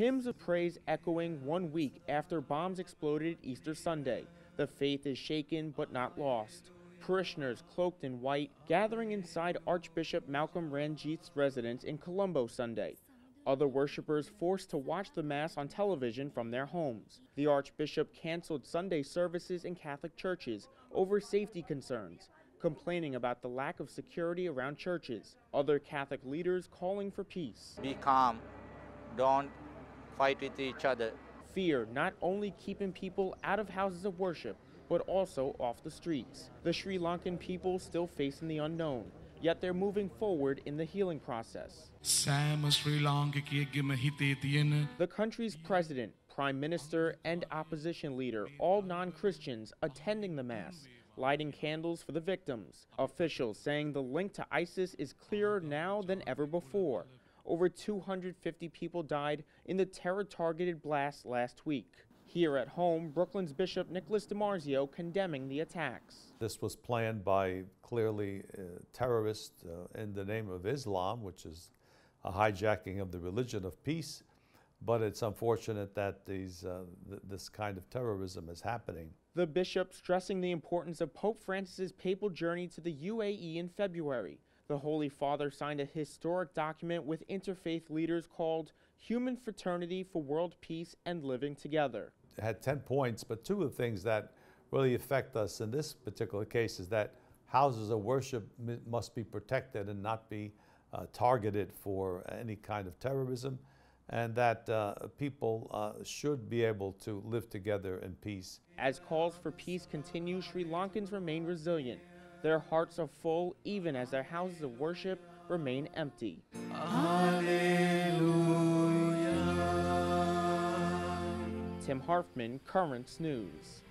Hymns of praise echoing 1 week after bombs exploded Easter Sunday. The faith is shaken but not lost. Parishioners cloaked in white gathering inside Archbishop Malcolm Ranjit's residence in Colombo Sunday. Other worshipers forced to watch the Mass on television from their homes. The Archbishop canceled Sunday services in Catholic churches over safety concerns, complaining about the lack of security around churches. Other Catholic leaders calling for peace. Be calm. Don't fight with each other. Fear not only keeping people out of houses of worship, but also off the streets. The Sri Lankan people still facing the unknown, yet they're moving forward in the healing process. The country's president, prime minister, and opposition leader, all non-Christians, attending the Mass, lighting candles for the victims. Officials saying the link to ISIS is clearer now than ever before. Over 250 people died in the terror-targeted blast last week. Here at home, Brooklyn's Bishop Nicholas DiMarzio condemning the attacks. This was planned by clearly terrorists in the name of Islam, which is a hijacking of the religion of peace. But it's unfortunate that this kind of terrorism is happening. The bishop stressing the importance of Pope Francis's papal journey to the UAE in February. The Holy Father signed a historic document with interfaith leaders called Human Fraternity for World Peace and Living Together. It had 10 points, but two of the things that really affect us in this particular case is that houses of worship must be protected and not be targeted for any kind of terrorism, and that people should be able to live together in peace. As calls for peace continue, Sri Lankans remain resilient. Their hearts are full even as their houses of worship remain empty. Hallelujah. Tim Harfmann, Currents News.